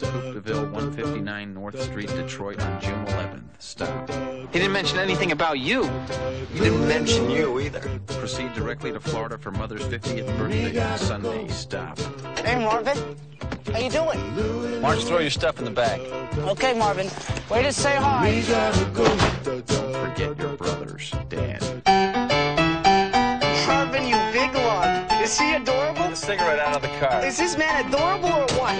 pickup, Hooperville, 159 North Street, Detroit, on June 11th. Stop. He didn't mention anything about you. He didn't mention you either. Proceed directly to Florida for Mother's 50th birthday on Sunday. Stop. Hey, Marvin. How you doing? Why don't you throw your stuff in the bag? Okay, Marvin. Way to say hi. Don't forget your brother's dad. Marvin, you big lug. Is he adorable? The cigarette out of the car. Is this man adorable or what?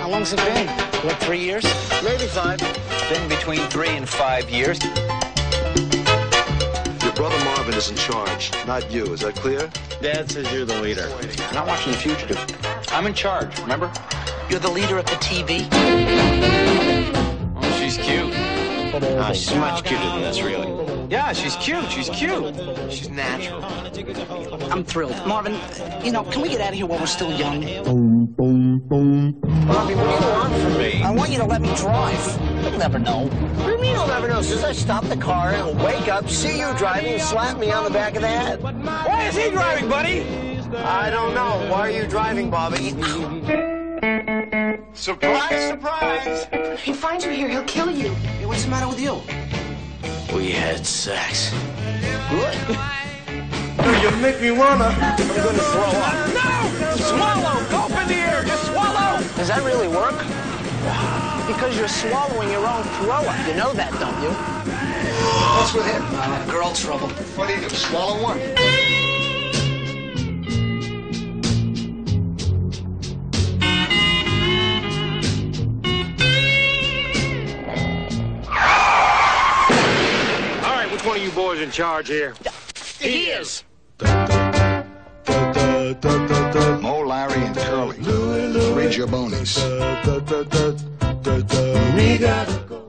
How long's it been? What, 3 years? Maybe five. It's been between 3 and 5 years. Your brother Marvin is in charge, not you. Is that clear? Dad says you're the leader. I'm not watching The Fugitive. I'm in charge, remember? You're the leader of the TV. Oh, she's cute. Oh, she's much cuter than this, really. Yeah, she's cute. She's cute. She's natural. I'm thrilled. Marvin, you know, can we get out of here while we're still young? Boom, boom, boom. Marvin, what do you want from me? I want you to let me drive. You'll never know. What do you mean you'll never know? Since I stop the car, it'll wake up, see you driving, and slap me on the back of the head. Why is he driving, buddy? I don't know. Why are you driving, Bobby? Surprise, surprise! If he finds you here, he'll kill you. Hey, what's the matter with you? We had sex. Good. You make me wanna. I'm gonna throw up. No! Swallow! Go up in the air! Just swallow! Does that really work? Because you're swallowing your own throw-up. You know that, don't you? What's with him? Girl trouble. What do you do? Swallow one. One of you boys in charge here. He is. Mo, Larry, and Curly. Three Jabonis. We gotta go.